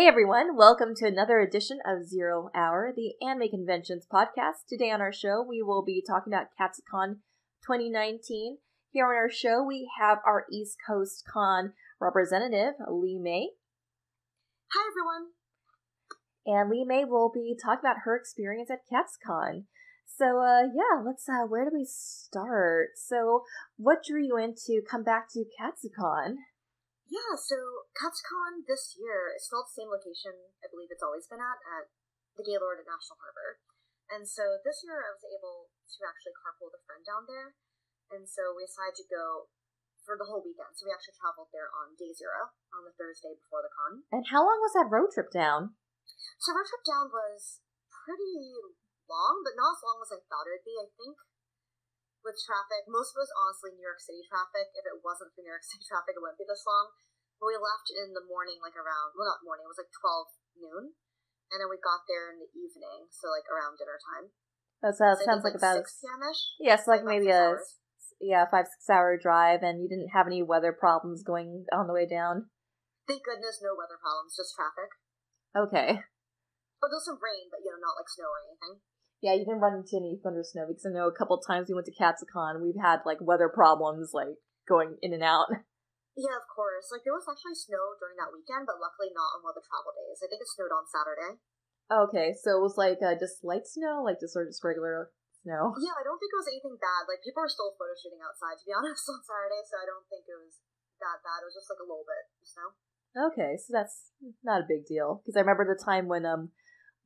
Hey everyone, welcome to another edition of Zero Hour, the anime conventions podcast. Today on our show, we will be talking about Katsucon 2019. Here on our show, we have our East Coast Con representative, Lee May. Hi everyone. And Lee May will be talking about her experience at Katsucon. So where do we start? So what drew you in to come back to Katsucon? Yeah, so Katsucon this year is still at the same location I believe it's always been at the Gaylord at National Harbor. And so this year I was able to actually carpool with a friend down there. And so we decided to go for the whole weekend. So we actually traveled there on day zero, on the Thursday before the con. And how long was that road trip down? So road trip down was pretty long, but not as long as I thought it would be, I think. With traffic, most of it was honestly New York City traffic. If it wasn't for New York City traffic, it wouldn't be this long. But we left in the morning, it was like 12 noon. And then we got there in the evening, so like around dinner time. That sounds like about 6 p.m.-ish? Yeah, so like maybe a 5-6 hour drive, and you didn't have any weather problems going on the way down? Thank goodness, no weather problems, just traffic. Okay. But there's some rain, but you know, not like snow or anything. Yeah, you didn't run into any thunder snow, because I know a couple times we went to Katsucon, we've had, like, weather problems, like, going in and out. Yeah, of course. Like, there was actually snow during that weekend, but luckily not on one of the travel days. I think it snowed on Saturday. Okay, so it was, like, just light snow? Like, just regular snow? Yeah, I don't think it was anything bad. Like, people are still photo shooting outside, to be honest, on Saturday, so I don't think it was that bad. It was just, like, a little bit of snow. Okay, so that's not a big deal, because I remember the time when,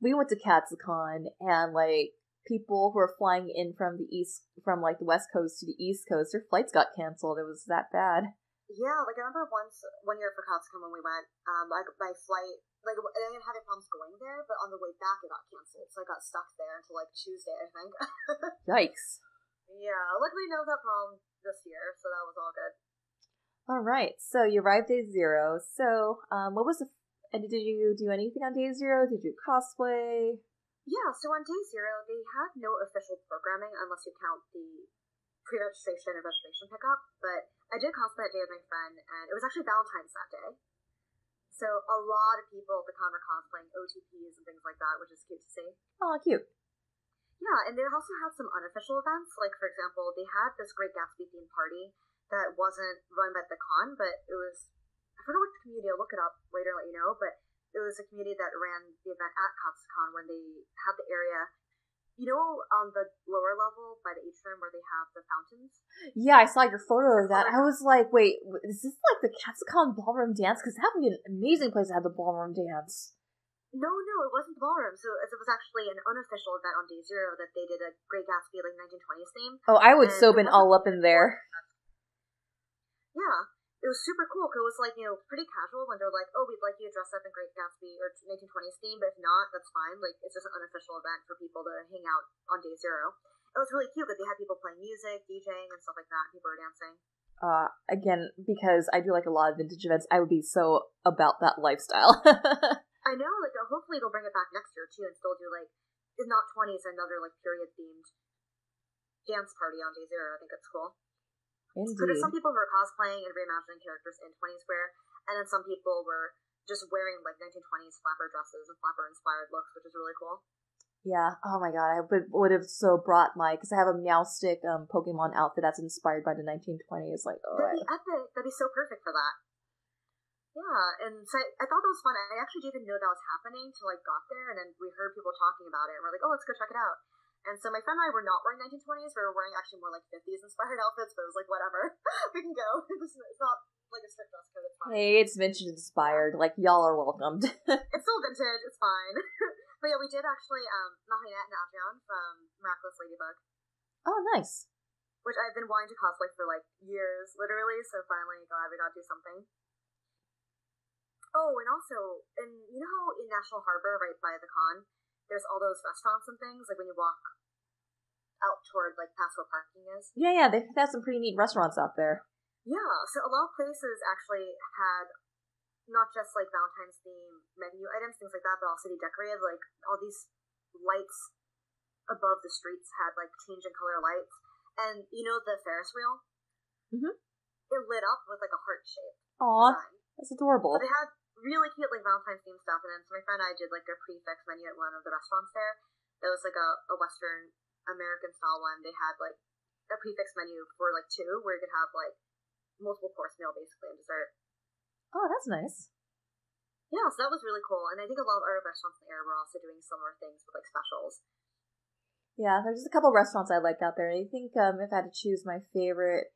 we went to Katsucon, and, like, people who were flying in from the the West Coast to the East Coast, their flights got canceled. It was that bad. Yeah, like, I remember one year for Katsucon when we went, my flight, like, I didn't have any problems going there, but on the way back it got canceled, so I got stuck there until, like, Tuesday, I think. Yikes. Yeah, luckily no that problem this year, so that was all good. All right, so you arrived at zero. So, what was the And did you do anything on day zero? Did you cosplay? Yeah, so on day zero, they had no official programming unless you count the pre-registration and registration pickup. But I did cosplay that day with my friend, and it was actually Valentine's that day. So a lot of people at the con were cosplaying OTPs and things like that, which is cute to see. Oh, cute. Yeah, and they also had some unofficial events. Like, for example, they had this Great Gatsby themed party that wasn't run by the con, but it was... I forgot what community, I'll look it up later and let you know, but it was a community that ran the event at Katsucon when they had the area, you know, on the lower level by the atrium where they have the fountains? Yeah, I saw your photo of that. I was like, wait, is this like the Katsucon ballroom dance? Because that would be an amazing place to have the ballroom dance. No, it wasn't the ballroom. So it was actually an unofficial event on day zero that they did a Great Gatsby, like, 1920s theme. Oh, I would so been all up in there. Yeah. It was super cool because it was, like, you know, pretty casual when they're like, oh, we'd like you to dress up in Great Gatsby or 1920s theme, but if not, that's fine. Like, it's just an unofficial event for people to hang out on day zero. It was really cute because they had people playing music, DJing, and stuff like that. People were dancing. Again, because I do, like, a lot of vintage events, I would be so about that lifestyle. I know. Like, hopefully they'll bring it back next year, too, and still do, like, if not 20s, another, like, period-themed dance party on day zero. I think it's cool. Indeed. So there's some people who were cosplaying and reimagining characters in 20s wear, and then some people were just wearing, like, 1920s flapper dresses and flapper-inspired looks, which is really cool. Yeah. Oh, my God. I would have so brought my... Because I have a Meowstic Pokemon outfit that's inspired by the 1920s. Like, oh, that'd be epic. That'd be so perfect for that. Yeah. And so I thought that was fun. I actually didn't even know that was happening until I got there, and then we heard people talking about it, and we're like, oh, let's go check it out. And so my friend and I were not wearing 1920s, we were wearing actually more like 50s inspired outfits, but it was like, whatever, we can go. It's not like a strict dress code, it's fine. Hey, it's vintage inspired, like, y'all are welcomed. It's still vintage, it's fine. But yeah, we did actually, Mahinette and Adrian from Miraculous Ladybug. Oh, nice. Which I've been wanting to cosplay for, like, years, literally, so finally glad we got to do something. Oh, and also, and you know how in National Harbor, right by the con, there's all those restaurants and things, like, when you walk out toward, like, past where parking is. Yeah, they've had some pretty neat restaurants out there. Yeah, so a lot of places actually had not just, like, Valentine's theme menu items, things like that, but also they decorated, like, all these lights above the streets had, like, change in color lights. And, you know, the Ferris wheel? Mm-hmm. It lit up with, like, a heart shape. Aw, that's adorable. So they had really cute, like, Valentine's themed stuff. And then so my friend and I did, like, their prefix menu at one of the restaurants there. It was, like, a Western American style one. They had, like, a prefix menu for, like, two, where you could have, like, multiple course meal, basically, and dessert. Oh, that's nice. Yeah, so that was really cool. And I think a lot of our restaurants in the area were also doing similar things with, like, specials. Yeah, there's just a couple of restaurants I liked out there. And I think if I had to choose my favorite,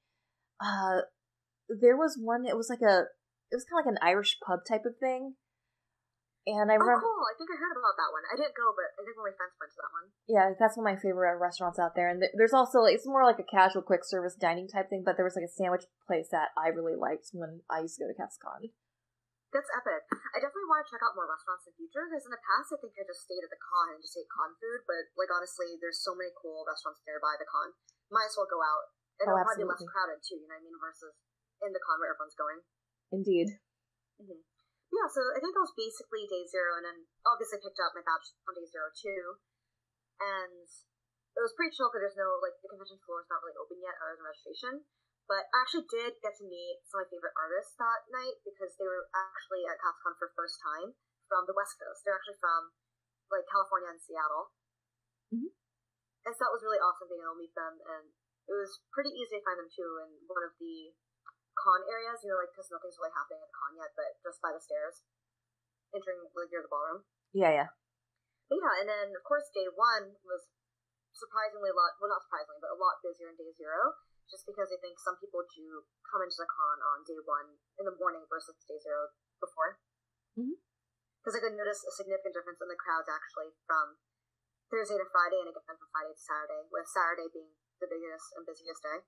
there was one, it was like it was kind of like an Irish pub type of thing. And I remember, cool. I think I heard about that one. I didn't go, but I think one of my friends went to that one. Yeah, that's one of my favorite restaurants out there. And there's also, it's more like a casual quick service dining type thing, but there was like a sandwich place that I really liked when I used to go to Katsucon. That's epic. I definitely want to check out more restaurants in the future, because in the past I think I just stayed at the con and just ate con food, but, like, honestly, there's so many cool restaurants nearby the con. Might as well go out. And it'll probably be less crowded, too, you know what I mean, versus in the con where everyone's going. Indeed. Mm-hmm. Yeah, so I think that was basically day zero, and then obviously picked up my badge on day zero, too. And it was pretty chill, because there's no, like, the convention floor is not really open yet, other than registration. But I actually did get to meet some of my favorite artists that night, because they were actually at Katsucon for the first time from the West Coast. They're actually from, like, California and Seattle. Mm-hmm. And so that was really awesome being able to meet them. And it was pretty easy to find them, too, in one of the con areas, you know, like, because nothing's really happening at the con yet, but just by the stairs, entering, like, near the ballroom. Yeah, yeah. But yeah, and then, of course, day one was surprisingly a lot, well, not surprisingly, but a lot busier than day zero. Just because I think some people do come into the con on day one in the morning versus day zero before. Because I could notice a significant difference in the crowds, actually, from Thursday to Friday, and again from Friday to Saturday, with Saturday being the biggest and busiest day.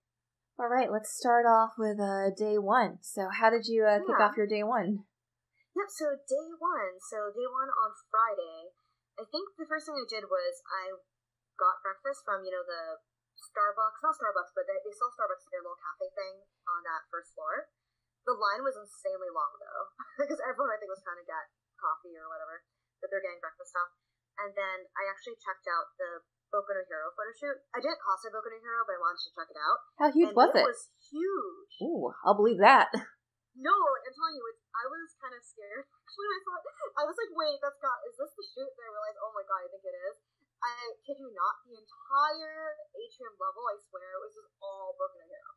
All right, let's start off with day one. So how did you kick off your day one? Yep, so day one. So day one on Friday, I think the first thing I did was I got breakfast from, you know, the Starbucks, not Starbucks, but they sell Starbucks in their little cafe thing on that first floor. The line was insanely long, though, because everyone, I think, was trying to get coffee or whatever, but they're getting breakfast stuff. And then I actually checked out the Boku no Hero photo shoot. I didn't cost a Boku no Hero, but I wanted to check it out. How huge was it? It was huge. Ooh, I'll believe that. No, like, I'm telling you, I was kind of scared. Actually, I was like, wait, is this the shoot? And I realized, oh my god, I think it is. I kid you not, the entire atrium level, I swear, it was just all Boku no Hero.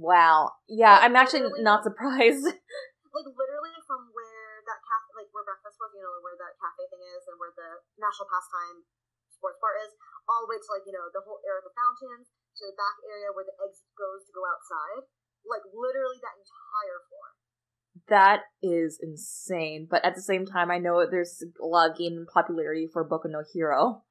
Wow. Yeah, like, I'm actually not surprised. Like, literally from where that cafe, like, where breakfast was, you know, where that cafe thing is, and where the National Pastime Sports Bar is, all the way to, like, you know, the whole area of the fountains, to the back area where the exit goes to go outside. Like, literally that entire floor. That is insane. But at the same time, I know there's a lot of gain in popularity for Boku no Hero.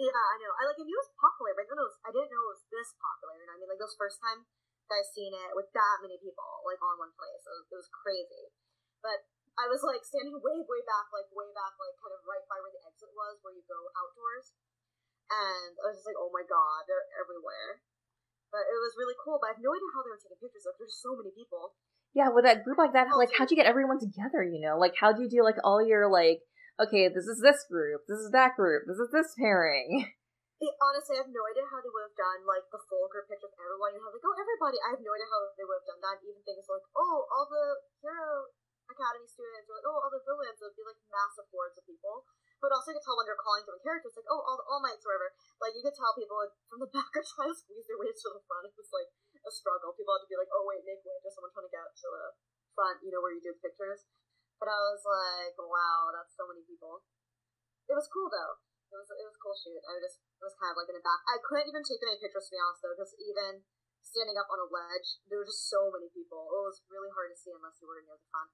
Yeah, I know. I knew it was popular, but I didn't know it was this popular. And I mean, like, it was the first time that I've seen it with that many people, like, on one place. It was crazy. But I was, like, standing way back, kind of right by where the exit was, where you go outdoors. And I was just like, oh my god, they're everywhere. But it was really cool, but I have no idea how they were taking pictures of. There's so many people. Yeah, with a group like that, like, how'd you get everyone together, you know? Like, how'd you do, like, all your, like, okay, this is this group, this is that group, this is this pairing. Honestly, I have no idea how they would have done, like, the full group picture of everyone. You'd have, like, oh, everybody. I have no idea how they would have done that. Even things like, oh, all the Hero Academy students, or, like, oh, all the villains. It would be, like, massive hordes of people. But also, you could tell when they're calling different characters, like, oh, all the All Mights, or whatever. Like, you could tell people from the back are trying to squeeze their way to the front. It was, like, a struggle. People had to be like, oh, wait, make way. There's someone trying to get to the front, you know, where you do the pictures. But I was like, wow, that's so many people. It was cool, though. It was a cool shoot. I just was kind of, like, in the back. I couldn't even take any pictures, to be honest, though, because even standing up on a ledge, there were just so many people. It was really hard to see unless you were near the front.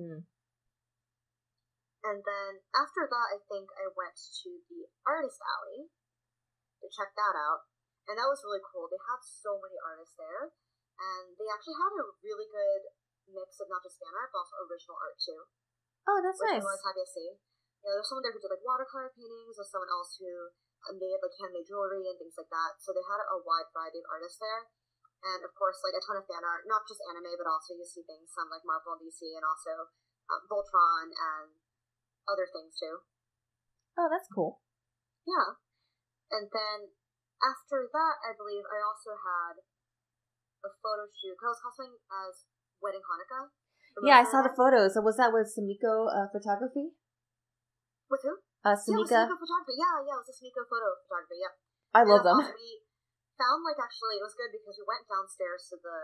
Mm. And then after that, I think I went to the Artist Alley to check that out. And that was really cool. They had so many artists there. And they actually had a really good mix of not just fan art, but also original art, too. Oh, that's nice. I was happy to see. You know, there's someone there who did, like, watercolor paintings, or someone else who made, like, handmade jewelry and things like that. So they had a wide variety of artists there. And, of course, like, a ton of fan art, not just anime, but also you see things from, like, Marvel and DC, and also Voltron and other things, too. Oh, that's cool. Yeah. And then after that, I believe I also had a photo shoot. I was cosplaying as Wedding Hanukkah. Yeah, I saw the photos. Was that with Samiko Photography? With who? Samiko. Yeah, Samiko Photography. Yeah, it was a Samiko Photography. Yep. I love them. We found, actually, it was good because we went downstairs to the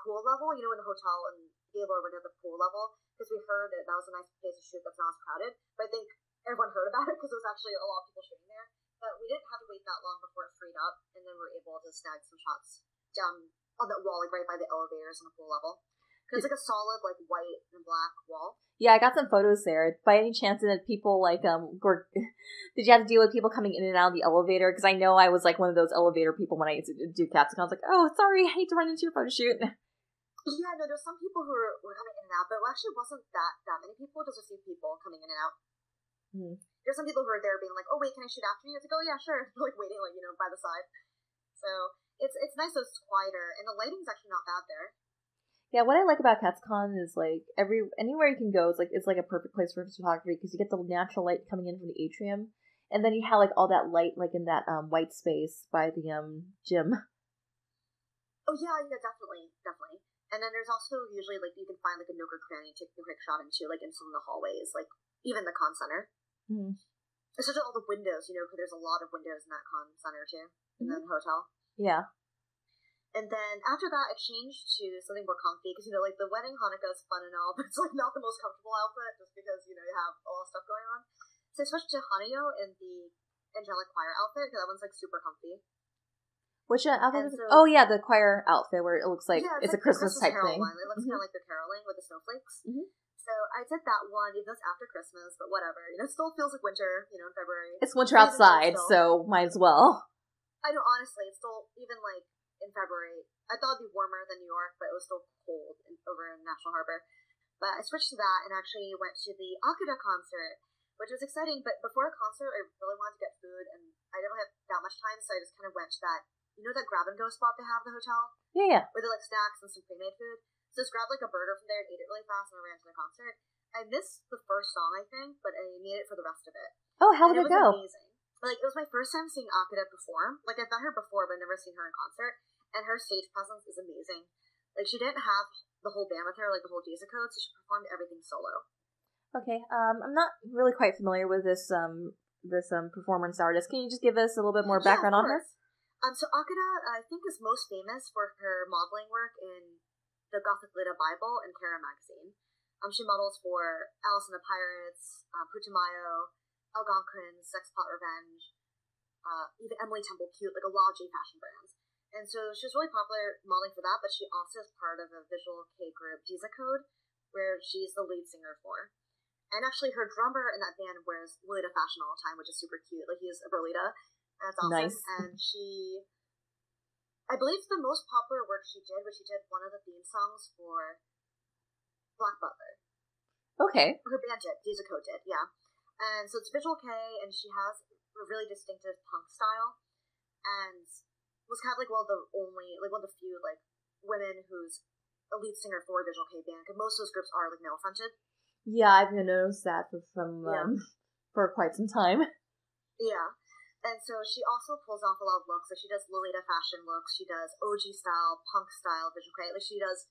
pool level, in the hotel, and Gaylord went to the pool level because we heard that was a nice place to shoot that's not as crowded. But I think everyone heard about it because there was actually a lot of people shooting there. But we didn't have to wait that long before it freed up, and then we were able to snag some shots down on that wall, right by the elevators on the pool level. Because it's a solid, white and black wall. Yeah, I got some photos there. By any chance that people, did you have to deal with people coming in and out of the elevator? Because I know I was, one of those elevator people when I used to do Katsucon. I was like, oh, sorry, I hate to run into your photo shoot. Yeah, no, there's some people who were coming in and out, but it actually wasn't that many people. Just a few people coming in and out. Mm-hmm. There's some people who are there being like, oh, wait, can I shoot after you? It's like, oh, yeah, sure. They're, waiting, by the side. So it's nice that it's quieter, and the lighting's actually not bad there. Yeah, what I like about Katsucon is, anywhere you can go, it's a perfect place for photography, because you get the natural light coming in from the atrium, and then you have, all that light, in that white space by the gym. Oh, yeah, definitely. And then there's also usually, you can find, a nook or cranny to take a quick shot into, in some of the hallways, even the con center. Mm-hmm. Especially all the windows, because there's a lot of windows in that con center, too, in the hotel. Yeah. And then after that, it changed to something more comfy because, the wedding Hanukkah is fun and all, but it's, not the most comfortable outfit just because, you have a lot of stuff going on. So I switched to Hanayo in the angelic choir outfit because that one's, super comfy. Which outfit? Oh, yeah, the choir outfit where it looks like it's a Christmas-type thing. One. It looks kind of like the caroling with the snowflakes. Mm-hmm. So I did that one, even though it's after Christmas, but whatever. It still feels like winter, in February. It's winter outside, so might as well. I know, honestly, it's still even, in February. I thought it'd be warmer than New York, but it was still cold over in National Harbor. But I switched to that and actually went to the Akira concert, which was exciting. But before the concert, I really wanted to get food, and I didn't have that much time, so I just kind of went to that, that grab-and-go spot they have in the hotel? Yeah. Where they snacks and some pre-made food. So I just grabbed, a burger from there and ate it really fast and ran to the concert. I missed the first song, I think, but I made it for the rest of it. Oh, how did it go? It was amazing. It was my first time seeing Akira perform. I've met her before, but I've never seen her in concert. And her stage presence is amazing. She didn't have the whole band with her, the whole Disacode, so she performed everything solo. Okay, I'm not really quite familiar with this performance artist. Can you just give us a little bit more background on her? So Akina, I think, is most famous for her modeling work in the Gothic Lolita Bible and Kara Magazine. She models for Alice in the Pirates, Putumayo, Algonquin, Sexpot Revenge, even Emily Temple Cute, a lot of J fashion brands. And so she was really popular modeling for that, but she also is part of a visual K group, Disacode, where she's the lead singer for. And actually, her drummer in that band wears Lolita fashion all the time, which is super cute. He's a Lolita, and that's awesome. Nice. And she, I believe the most popular work she did was she did one of the theme songs for Black Butler. Okay. Her band did, Disacode did, yeah. And so it's visual K, and she has a really distinctive punk style, and was kind of one of the few women who's a lead singer for a visual K band, because most of those groups are male fronted. Yeah, I've noticed that for quite some time. Yeah, and so she also pulls off a lot of looks. She does Lolita fashion looks. She does OG style, punk style, visual K. She does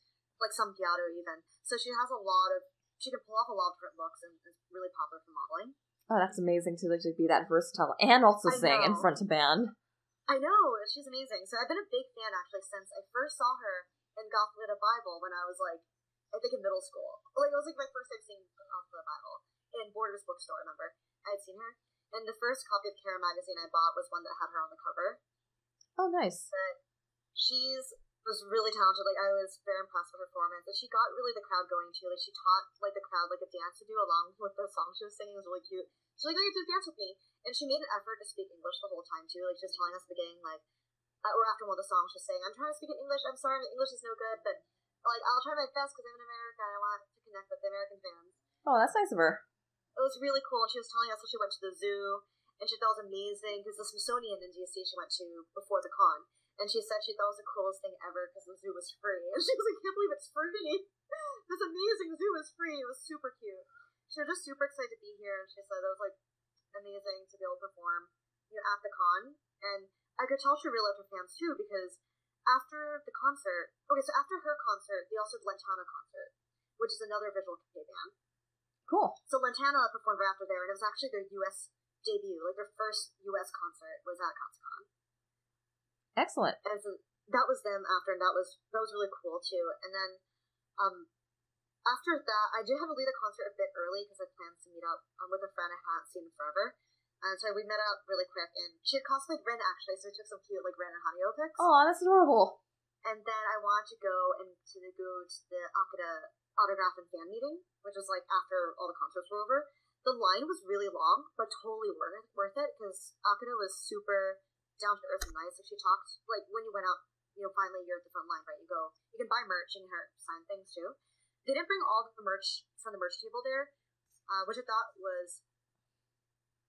some Giotto even. So she has a lot of. She can pull off a lot of different looks, and is really popular for modeling. Oh, that's amazing too. To be that versatile and also sing in front of band. I know, she's amazing. So I've been a big fan, actually, since I first saw her in Gothic Lolita Bible when I was, I think in middle school. It was, my first time seeing Gothic Lolita Bible in Borders Bookstore, remember? I had seen her. And the first copy of Kara Magazine I bought was one that had her on the cover. Oh, nice. But was really talented. I was very impressed with her performance. And she got, really, the crowd going, too. She taught, the crowd, a dance to do along with the song she was singing. It was really cute. She's like, oh, you have to dance with me. And she made an effort to speak English the whole time, too. She was telling us at the beginning, or after one of the songs, she was saying, I'm trying to speak in English. I'm sorry, my English is no good, but, I'll try my best because I'm in America and I want to connect with the American fans. Oh, that's nice of her. It was really cool. She was telling us that she went to the zoo, and she thought it was amazing because the Smithsonian in D.C. she went to before the con. And she said she thought it was the coolest thing ever because the zoo was free. And she was like, I can't believe it's free. This amazing zoo is free. It was super cute. She was just super excited to be here. And she said it was, amazing to be able to perform, at the con. And I could tell she really loved her fans, too, because after her concert, they also did Lantana concert, which is another visual kei band. Cool. So Lantana performed right after there, and it was actually their U.S. debut. Like, their first U.S. concert was at Katsucon. Excellent. And so that was them after, and that was really cool, too. And then after that, I did have to leave the concert a bit early because I planned to meet up with a friend I hadn't seen forever. And so we met up really quick, and she had cosplayed Ren, actually, so we took some cute, like, Ren and Hanyo pics. Aw, that's adorable. And then I wanted to go to the Akita autograph and fan meeting, which was like after all the concerts were over. The line was really long, but totally worth it because Akina was super down to earth and nice. Like, she talked, like, when you went out, you know, finally you're at the front line, right? You go, you can buy merch and her sign things too. They didn't bring all the merch from the merch table there, which I thought was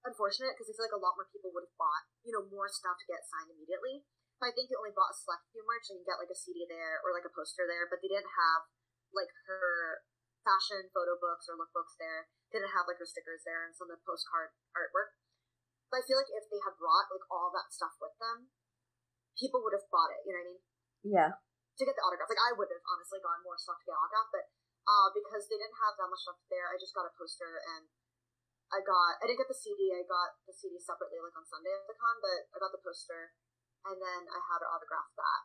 unfortunate because I feel like a lot more people would have bought, you know, more stuff to get signed immediately. But I think they only bought a select few merch, and you get like a CD there or like a poster there, but they didn't have like her fashion photo books or lookbooks there. They didn't have like her stickers there and some of the postcard artwork. But I feel like if they had brought like all that stuff with them, people would have bought it. You know what I mean? Yeah. To get the autograph, like I would have honestly gotten more stuff to get autograph, but because they didn't have that much stuff there, I just got a poster and I didn't get the CD. I got the CD separately, like on Sunday at the con, but I got the poster and then I had her autograph that.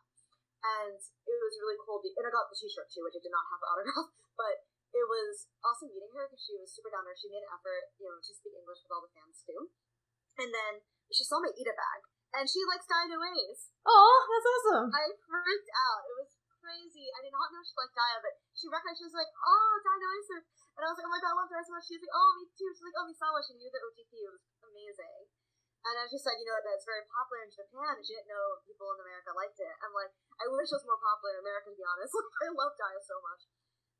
And it was really cool, and I got the t-shirt too, which I did not have her autograph, but it was awesome meeting her because she was super down there. She made an effort, you know, to speak English with all the fans too. And then she saw my Ida bag, and she likes Daiya no Ace. Oh, that's awesome. I freaked out. It was crazy. I did not know she liked Daiya, but she recognized, she was like, oh, Daiya no Ace. And I was like, oh my god, I love Daiya so much. She was like, oh, me too. She's like, oh, we saw what she knew, the OTP. It was amazing. And I just said, you know, that's very popular in Japan, and she didn't know people in America liked it. I'm like, I wish it was more popular in America, to be honest. Like, I love Daiya so much.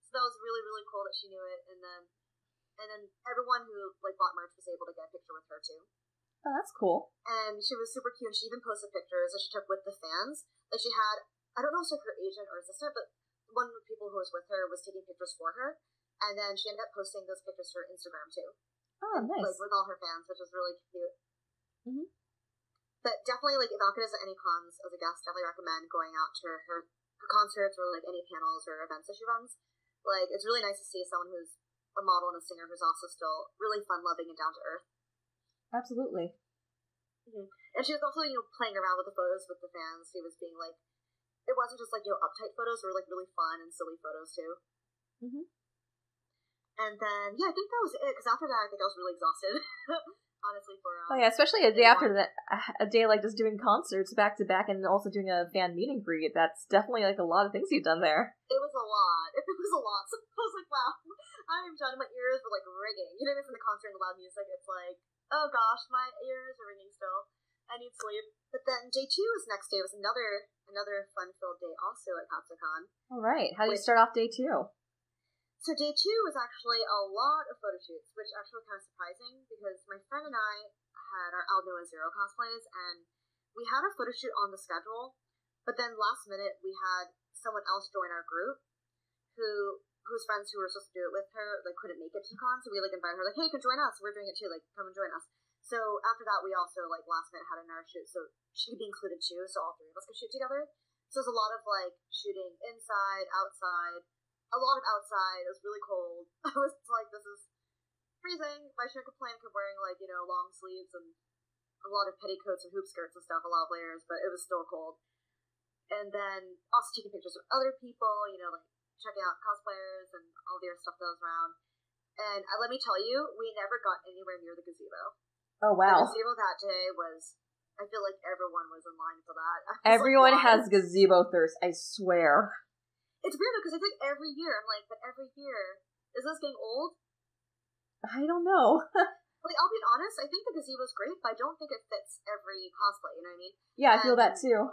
So that was really, really cool that she knew it. And then everyone who, like, bought merch was able to get a picture with her, too. Oh, that's cool. And she was super cute, and she even posted pictures that she took with the fans. Like, she had, I don't know if it was, like, her agent or assistant, but one of the people who was with her was taking pictures for her. And then she ended up posting those pictures to her Instagram, too. Oh, nice. Like, with all her fans, which was really cute. Mm-hmm. But definitely, like, if Akina's at any cons as a guest, definitely recommend going out to her concerts or, like, any panels or events that she runs. Like, it's really nice to see someone who's a model and a singer who's also still really fun-loving and down-to-earth. Absolutely. Mm-hmm. And she was also, you know, playing around with the photos with the fans. She was being, like, it wasn't just, like, you know, uptight photos. They were, like, really fun and silly photos, too. Mm-hmm. And then, yeah, I think that was it, because after that, I think I was really exhausted. Honestly, for oh yeah, especially a day after that, a day like just doing concerts back to back, and also doing a fan meet and greet. That's definitely like a lot of things you've done there. It was a lot. So I was like, wow, I'm done. My ears were like ringing. You know, from the concert and the loud music, it's like, oh gosh, my ears are ringing still. I need sleep. But then day two was next day. It was another fun filled day also at Katsucon. All right, how do you start off day two? So day two was actually a lot of photo shoots, which actually was kind of surprising because my friend and I had our Aldnoah Zero cosplays, and we had our photo shoot on the schedule, but then last minute we had someone else join our group whose friends who were supposed to do it with her, like, couldn't make it to the con, so we, like, invited her, like, hey, come join us, we're doing it too, like, come and join us. So after that, we also, like, last minute had another shoot, so she could be included too, so all three of us could shoot together. So it was a lot of, like, shooting inside, outside. A lot of outside. It was really cold. I was like, this is freezing. My shrink complained because wearing, like, you know, long sleeves and a lot of petticoats and hoop skirts and stuff, a lot of layers, but it was still cold. And then also taking pictures of other people, you know, like checking out cosplayers and all the other stuff that was around. And let me tell you, we never got anywhere near the gazebo. Oh, wow. The gazebo that day was, I feel like everyone was in line for that. Everyone has gazebo thirst, I swear. It's weird though, because I think every year, I'm like, but every year, is this getting old? I don't know. Like, I'll be honest, I think the gazebo's great, but I don't think it fits every cosplay, you know what I mean? Yeah, and I feel that too.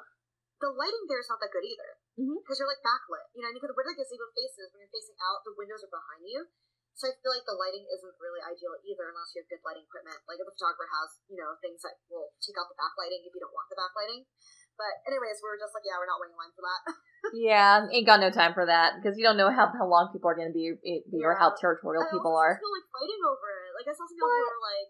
The lighting there is not that good either, because you're like backlit, you know what I mean? Because where the gazebo faces, when you're facing out, the windows are behind you, so I feel like the lighting isn't really ideal either, unless you have good lighting equipment. Like, if the photographer has, you know, things that will take out the backlighting if you don't want the backlighting. But anyways, we were just like, yeah, we're not waiting in line for that. Yeah, ain't got no time for that, because you don't know how long people are going to be or how territorial people are. I feel like fighting over it. Like, I saw some people who were like,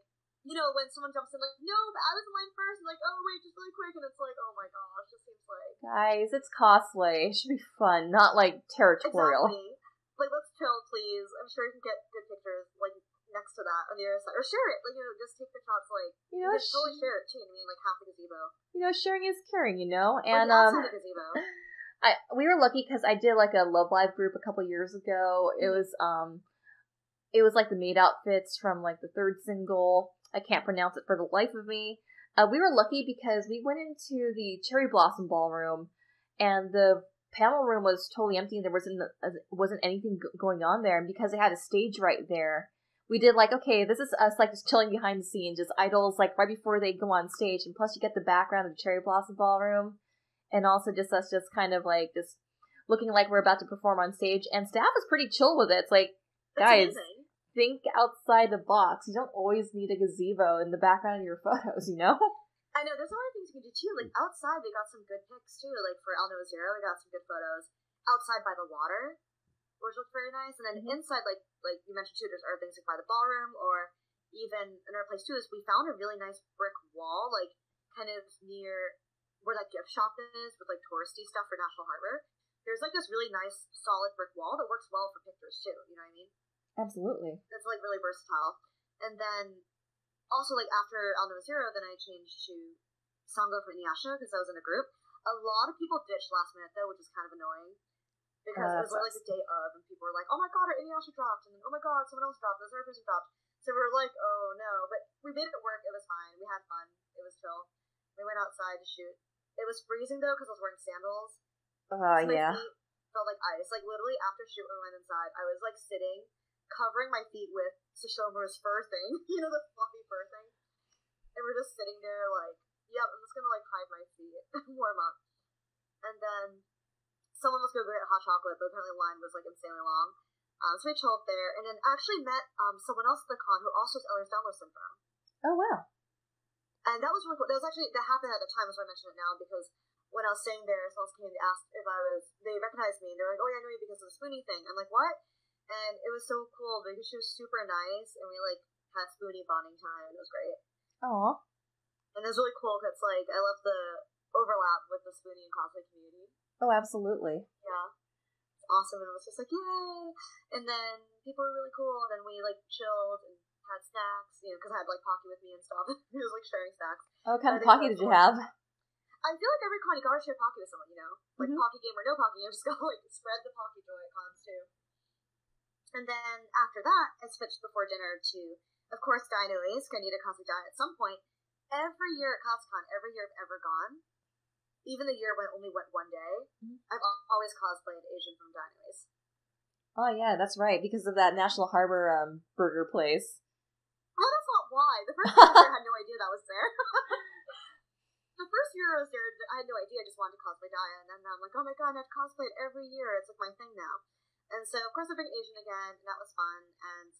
you know, when someone jumps in, like, no, but I was in line first, and like, oh, wait, just really quick, and it's like, oh my gosh, it seems like... Guys, it's cosplay. It should be fun, not, like, territorial. Exactly. Like, let's chill, please. I'm sure you can get good pictures, like, next to that on the other side. Or share it. Like, you know, just take the shots, like, you know, totally share it, too. I mean, like, half the gazebo. You know, sharing is caring, you know? And, outside the gazebo. We were lucky because I did, like, a Love Live group a couple years ago. Mm-hmm. It was, like, the maid outfits from, like, the third single. I can't pronounce it for the life of me. We were lucky because we went into the Cherry Blossom Ballroom, and the panel room was totally empty, and there wasn't anything going on there. And because they had a stage right there, we did like, okay, this is us like just chilling behind the scenes, just idols like right before they go on stage. And plus, you get the background of the Cherry Blossom Ballroom, and also just us just kind of like just looking like we're about to perform on stage. And staff is pretty chill with it. It's like, guys, think outside the box. You don't always need a gazebo in the background of your photos, you know. I know, there's a lot of things you can do, too. Like, outside, they got some good pics, too. Like, for Aldnoah Zero, we got some good photos outside by the water, which looked very nice. And then inside, like you mentioned, too, there's other things, like, by the ballroom, or even another place, too, is we found a really nice brick wall, like, kind of near where that gift shop is with, like, touristy stuff for National Harbor. There's, like, this really nice, solid brick wall that works well for pictures, too. You know what I mean? Absolutely. That's, like, really versatile. And then... also, like, after Aldnoah Zero, then I changed to Sango for Inuyasha because I was in a group. A lot of people ditched last minute, though, which is kind of annoying. Because it was like a day of, and people were like, oh my god, our Inuyasha dropped, and then, oh my god, someone else dropped, this other person dropped. So we were like, oh no. But we made it work, it was fine, we had fun, it was chill. We went outside to shoot. It was freezing, though, because I was wearing sandals. So my feet felt like ice. Like, literally, after shoot, when we went inside, I was, like, sitting, covering my feet with Sashomaru's fur thing, you know, the fluffy fur thing, and we're just sitting there like, yep, I'm just gonna like hide my feet and warm up. And then someone was gonna go get hot chocolate, but apparently the line was like insanely long, so we chilled there, and then actually met someone else at the con who also has Ehlers-Danlos syndrome. Oh wow! And that was really cool. That was actually, that happened at the time, so I mention it now because when I was staying there, someone came and asked if I was. They recognized me and they're like, oh yeah, I know you because of the Spoonie thing. I'm like, what? And it was so cool because she was super nice, and we, like, had Spoonie bonding time. It was great. Aww. And it was really cool because, like, I love the overlap with the Spoonie and cosplay community. Oh, absolutely. Yeah. It's awesome, and it was just like, yay! And then people were really cool, and then we, like, chilled and had snacks, you know, because I had, like, Pocky with me and stuff. He was, like, sharing snacks. Oh, what kind of Pocky did you have? I feel like every con, you gotta share Pocky with someone, you know? Like, Pocky game or no Pocky, you just gotta, like, spread the Pocky joy at cons, too. And then after that, I switched before dinner to, of course, Daiya no Ace. I need a cosplay Daiya at some point. Every year at Katsucon, every year I've ever gone, even the year when I only went one day, I've always cosplayed Asian from Daiya no Ace. Oh yeah, that's right, because of that National Harbor burger place. Well, that's not why. The first year I had no idea that was there. The first year I was there, I had no idea. I just wanted to cosplay Daiya, and then I'm like, oh my god, I've cosplayed every year. It's like my thing now. And so, of course, I've been Asian again, and that was fun, and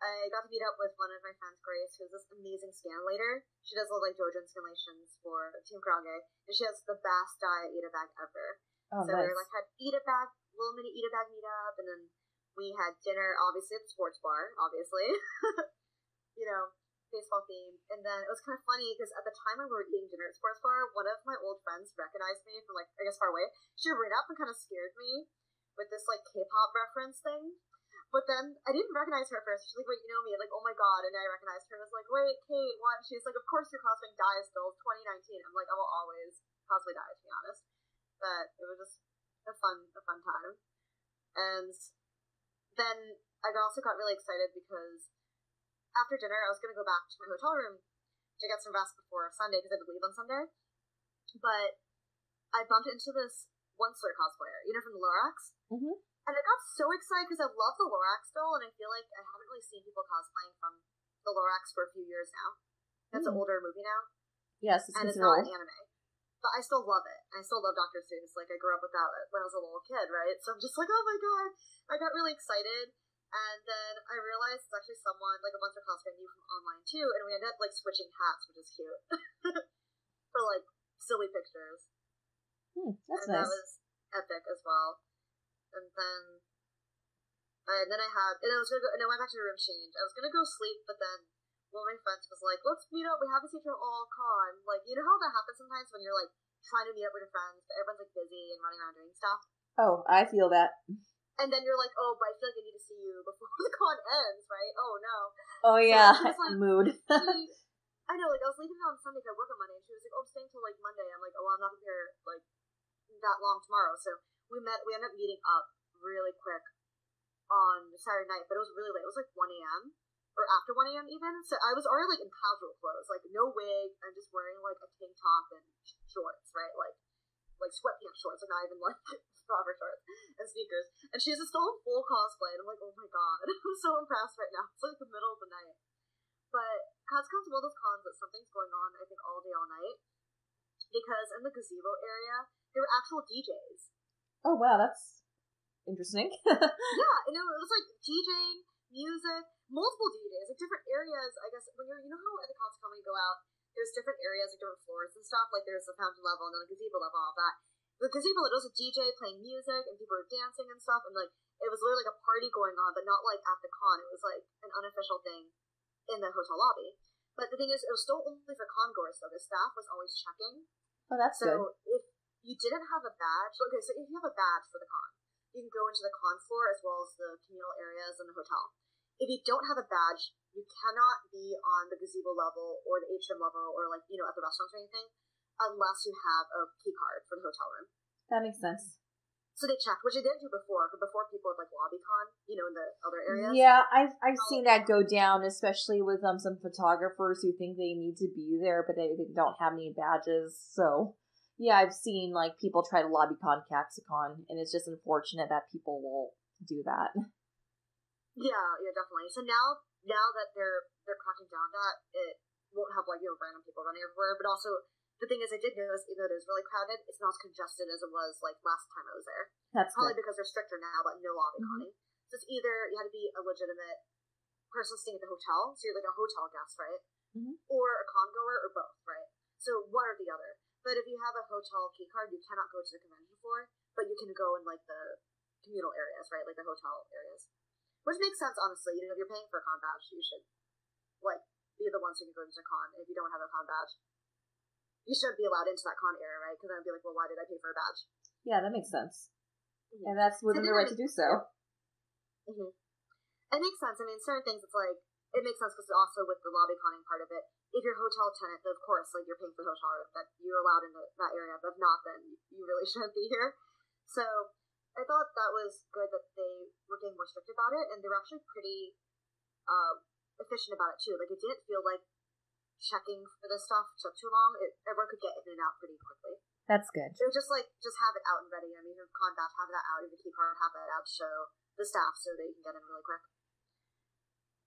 I got to meet up with one of my friends, Grace, who's this amazing scanlator. She does all, like, doujin scanlations for Team Karage, and she has the best Daiya Ita bag ever. Oh, so nice. We were, like, had Ita bag, little mini Ita bag meetup, and then we had dinner, obviously, at the sports bar, obviously. You know, baseball theme. And then it was kind of funny, because at the time when we were eating dinner at sports bar, one of my old friends recognized me from, like, I guess far away. She ran up and kind of scared me with this, like, K-pop reference thing. But then, I didn't recognize her at first. She's like, wait, you know me? I'm like, oh my god. And I recognized her. I was like, wait, Kate, what? And she's like, of course you're cosplaying Daiya still. It's 2019. I'm like, I will always cosplay Daiya, to be honest. But it was just a fun time. And then, I also got really excited because after dinner, I was going to go back to my hotel room to get some rest before Sunday, because I had to leave on Sunday. But I bumped into this Onceler cosplayer, you know, from the Lorax. And I got so excited because I love the Lorax doll, and I feel like I haven't really seen people cosplaying from the Lorax for a few years now. That's an older movie now. Yes, it's, and it's not an anime, but I still love it. I still love Dr. Seuss. Like, I grew up with that when I was a little kid, right? So I'm just like, oh my god! I got really excited, and then I realized it's actually someone, like a bunch of cosplay I knew from online too, and we ended up like switching hats, which is cute for like silly pictures. That's and nice. That was epic as well. And I went back to the room change. I was gonna go sleep, but then one of my friends was like, let's meet up, we haven't seen each other all con. Like, you know how that happens sometimes when you're like trying to meet up with your friends, but everyone's like busy and running around doing stuff? Oh, I feel that. And then you're like, oh, but I feel like I need to see you before the con ends, right? Oh, no. Oh, yeah. So like, mood. I know, like, I was leaving on Sunday because I work on Monday, and she was like, oh, I'm staying till, like, Monday. I'm like, oh, well, I'm not here, like, that long tomorrow. So we ended up meeting up really quick on Saturday night, but it was really late. It was, like, 1 a.m., or after 1 a.m. even. So I was already, like, in casual clothes. Like, no wig. I'm just wearing, like, a tank top and shorts, right? Like, sweatpants shorts, and not even, like, proper shorts, and sneakers, and she's just still in full cosplay, and I'm like, oh my god, I'm so impressed right now. It's like the middle of the night. But Katsucon's one of those cons that something's going on, I think, all day, all night, because in the gazebo area, there were actual DJs. Oh wow, that's interesting. Yeah, and it was like DJing, music, multiple DJs, like different areas, I guess, when you're, you know how at the Katsucon when you go out, there's different areas, like different floors and stuff, like there's the fountain level, and then the gazebo level, all that. The gazebo, there was a DJ playing music, and people were dancing and stuff, and, like, it was literally, like, a party going on, but not, like, at the con. It was, like, an unofficial thing in the hotel lobby. But the thing is, it was still only for congoers, though. The staff was always checking. Oh, that's so good. So, if you didn't have a badge, okay, so if you have a badge for the con, you can go into the con floor as well as the communal areas and the hotel. If you don't have a badge, you cannot be on the gazebo level or the atrium level or, like, you know, at the restaurants or anything, unless you have a key card for the hotel room. That makes sense. So they checked, which they didn't do before, because before people had, like, LobbyCon, you know, in the other areas. Yeah, I've seen that go down, especially with some photographers who think they need to be there, but they don't have any badges. So, yeah, I've seen, like, people try to LobbyCon Katsucon, and it's just unfortunate that people will do that. Yeah, definitely. So now that they're cracking down that, it won't have, like, you know, random people running everywhere, but also... The thing is, I did notice, even though it was really crowded, it's not as congested as it was, like, last time I was there. That's probably good. Because they're stricter now about no lobbying. Mm-hmm. So it's either you had to be a legitimate person staying at the hotel, so you're, like, a hotel guest, right? Mm-hmm. Or a congoer, or both, right? So one or the other. But if you have a hotel key card, you cannot go to the convention floor, but you can go in, like, the communal areas, right? Like, the hotel areas. Which makes sense, honestly. You know, if you're paying for a con badge, you should, like, be the ones who can go into a con. If you don't have a con badge, you shouldn't be allowed into that con area, right? Because then I'd be like, well, why did I pay for a badge? Yeah, that makes sense. Mm-hmm. And that's within the right to do so. Mm-hmm. It makes sense. I mean, certain things, it's like, it makes sense because also with the lobby conning part of it, if you're a hotel tenant, then of course, like, you're paying for the hotel room, that you're allowed in that area, but if not, then you really shouldn't be here. So I thought that was good that they were getting more strict about it, and they were actually pretty efficient about it, too. Like, it didn't feel like checking for this stuff took too long. Everyone could get in and out pretty quickly. That's good. It was just like, just have it out and ready. I mean, your con badge, have that out. Your key card, have that out. Show the staff so they can get in really quick.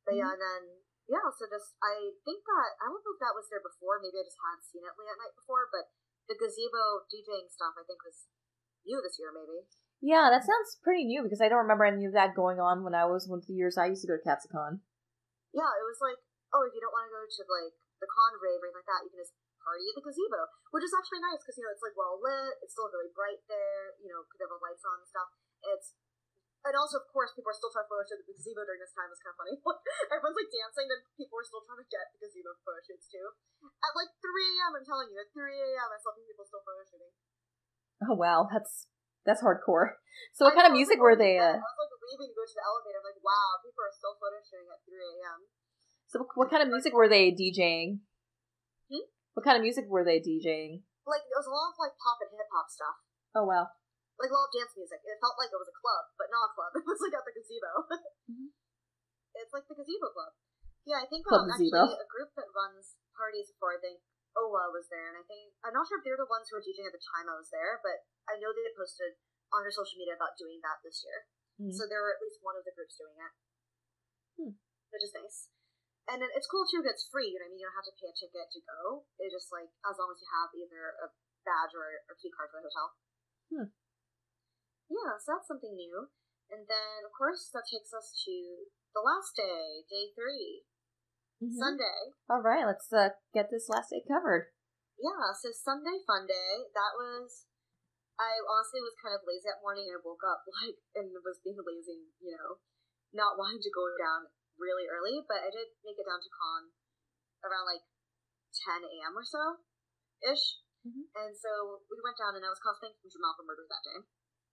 But mm-hmm. Yeah, and then, yeah, so just, I think that, I don't know if that was there before. Maybe I just hadn't seen it late at night before, but the gazebo DJing stuff, I think, was new this year, maybe. Yeah, that sounds pretty new because I don't remember any of that going on when I was one of the years I used to go to Katsucon. Yeah, it was like, oh, if you don't want to go to, like, the con rave or anything like that, you can just party at the gazebo, which is actually nice because, you know, it's, like, well lit, it's still really bright there, you know, because they have the lights on and stuff. And also, of course, people are still trying to photoshoot the gazebo during this time. It's kind of funny. Everyone's, like, dancing, then people are still trying to get the gazebo photoshoots, too. At, like, 3 a.m., I'm telling you, at 3 a.m., I saw people still photoshooting. Oh, wow, that's hardcore. So what kind of music were they? I was, like, leaving to go to the elevator. I'm like, wow, people are still photoshooting at 3 a.m. So what kind of music were they DJing? Hmm? What kind of music were they DJing? Like, it was a lot of, like, pop and hip-hop stuff. Oh, wow. Like, a lot of dance music. It felt like it was a club, but not a club. It was, like, at the gazebo. Mm-hmm. It's like the gazebo club. Yeah, I think actually a group that runs parties before, I think, Ola was there, and I think, I'm not sure if they're the ones who were DJing at the time I was there, but I know they had posted on their social media about doing that this year. Mm-hmm. So there were at least one of the groups doing it. Hmm. Which is nice. And then it's cool, too, because it's free, you know what I mean? You don't have to pay a ticket to go. It's just, like, as long as you have either a badge or key card for the hotel. Hmm. Yeah, so that's something new. And then, of course, that takes us to the last day, day 3, mm-hmm. Sunday. All right, let's get this last day covered. Yeah, so Sunday Fun Day, that was, I honestly was kind of lazy that morning. I woke up, like, and was being lazy, you know, not wanting to go down really early, but I did make it down to con around, like, 10 a.m. or so-ish, mm-hmm. And so we went down, and I was cosplaying from Jamal for Murder that day.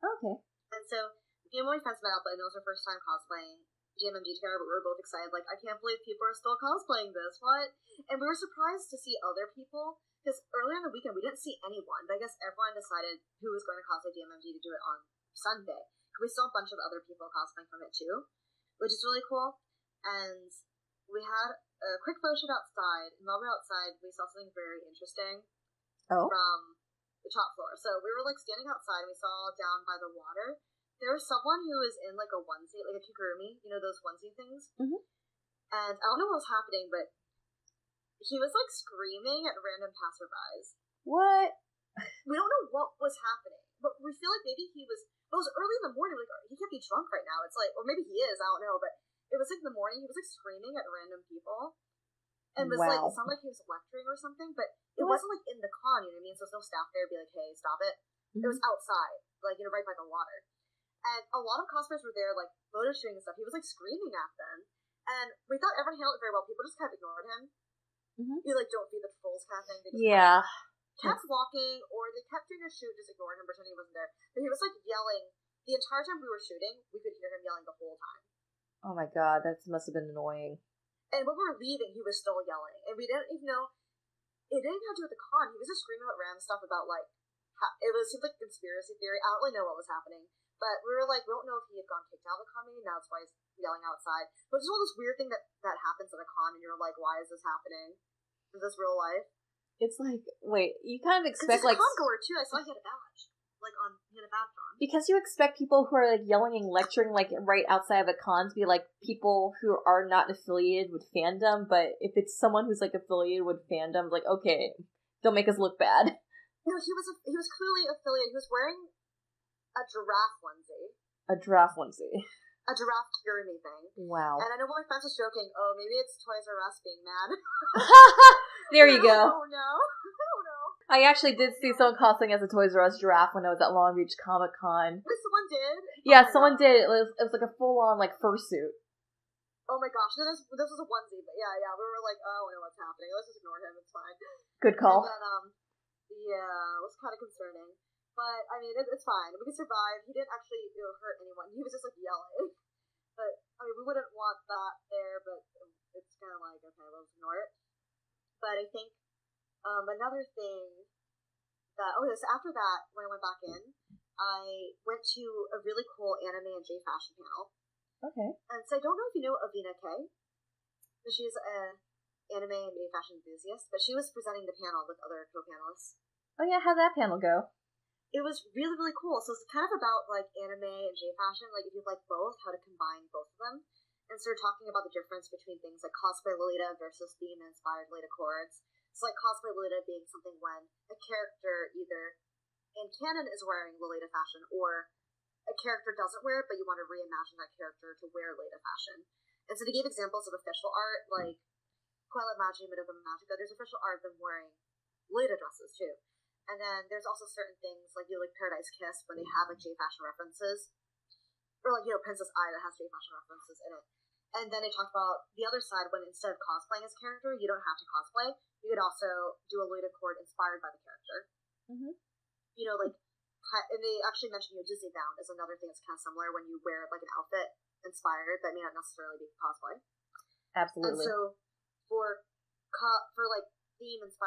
Okay. And so my friends met up, and it was her first time cosplaying DMMD Terror, but we were both excited, like, I can't believe people are still cosplaying this, what? And we were surprised to see other people, because earlier in the weekend, we didn't see anyone, but I guess everyone decided who was going to cosplay DMMD to do it on Sunday, because we saw a bunch of other people cosplaying from it too, which is really cool, and we had a quick photo shoot outside, and while we were outside, we saw something very interesting from the top floor. So we were, like, standing outside, and we saw down by the water, there was someone who was in, like, a onesie, like a kigurumi, you know, those onesie things? Mm-hmm. And I don't know what was happening, but he was, like, screaming at random passerbys. What? We don't know what was happening, but we feel like maybe he was, well, it was early in the morning, like, he can't be drunk right now, it's like, or maybe he is, I don't know, but it was, like, in the morning, he was, like, screaming at random people, and was, like, it sounded like he was lecturing or something, but it wasn't, like, in the con, you know what I mean, so there's no staff there to be like, hey, stop it. Mm-hmm. It was outside, like, you know, right by the water. And a lot of cosplayers were there, like, photo shooting and stuff. He was, like, screaming at them. And we thought everyone handled it very well. People just kind of ignored him. Mm-hmm. You, like, don't feed the trolls kind of thing. They just kept walking, or they kept doing a shoot, just ignored him, pretending he wasn't there. But he was, like, yelling. The entire time we were shooting, we could hear him yelling the whole time. Oh, my God. That must have been annoying. And when we were leaving, he was still yelling. And we didn't even know. It didn't have to do with the con. He was just screaming about random stuff about, like, it seemed like conspiracy theory. I don't really know what was happening. But we were like, we don't know if he had gone kicked out of the con, and that's why he's yelling outside. Which is all this weird thing that happens at a con, and you're like, why is this happening? Is this real life? It's like, wait, you kind of expect, like... Because he's a con-goer, too. I saw he had a badge. Like, he had a badge on. Because you expect people who are, like, yelling and lecturing, like, right outside of a con to be, like, people who are not affiliated with fandom. But if it's someone who's, like, affiliated with fandom, like, okay, don't make us look bad. No, he was clearly affiliated. He was wearing... A giraffe onesie. A giraffe kigurumi thing. Wow. And I know one of my friends was joking, oh, maybe it's Toys R Us being mad. There you go. Oh, no. Oh, no. I actually did see someone cosplaying as a Toys R Us giraffe when I was at Long Beach Comic Con. Wait, someone did? Yeah, someone did. It was like a full-on, like, fursuit. Oh, my gosh. No, this was a onesie, but yeah. We were like, oh, I don't know what's happening. Let's just ignore him. It's fine. Good call. And then, yeah, it was kind of concerning. But, I mean, it's fine. We could survive. He didn't actually, you know, hurt anyone. He was just, like, yelling. But, I mean, we wouldn't want that there, but it's kind of like, okay, we'll just ignore it. But I think another thing that, so after that, when I went back in, I went to a really cool anime and J fashion panel. Okay. And so I don't know if you know Avina K. She's an anime and J fashion enthusiast, but she was presenting the panel with other co-panelists. Oh, yeah, how'd that panel go? It was really, really cool. So it's kind of about, like, anime and J-fashion, like, if you like both, how to combine both of them. And so we're talking about the difference between things like cosplay Lolita versus theme-inspired Lolita chords. So, like, cosplay Lolita being something when a character either in canon is wearing Lolita fashion, or a character doesn't wear it, but you want to reimagine that character to wear Lolita fashion. And so they gave examples of official art, like Puella Magi Madoka Magica. There's official art of them wearing Lolita dresses, too. And then there's also certain things, like, you know, like Paradise Kiss, when they have, like, J-fashion references. Or, like, you know, Princess Ai that has J-fashion references in it. And then they talked about the other side, when instead of cosplaying as a character, you don't have to cosplay. You could also do a Lolita chord inspired by the character. Mm-hmm. You know, like, and they actually mentioned, you know, Disney Bound is another thing that's kind of similar, when you wear, like, an outfit inspired that may not necessarily be cosplay. Absolutely. And so, for like, theme-inspired